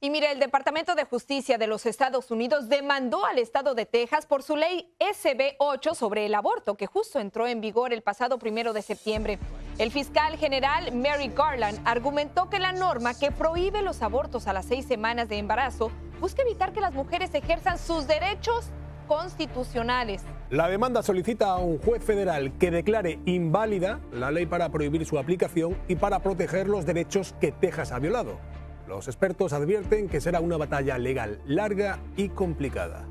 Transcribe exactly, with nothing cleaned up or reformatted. Y mire, el Departamento de Justicia de los Estados Unidos demandó al estado de Texas por su ley S B ocho sobre el aborto, que justo entró en vigor el pasado primero de septiembre. El fiscal general Mary Garland argumentó que la norma que prohíbe los abortos a las seis semanas de embarazo busca evitar que las mujeres ejerzan sus derechos constitucionales. La demanda solicita a un juez federal que declare inválida la ley para prohibir su aplicación y para proteger los derechos que Texas ha violado. Los expertos advierten que será una batalla legal larga y complicada.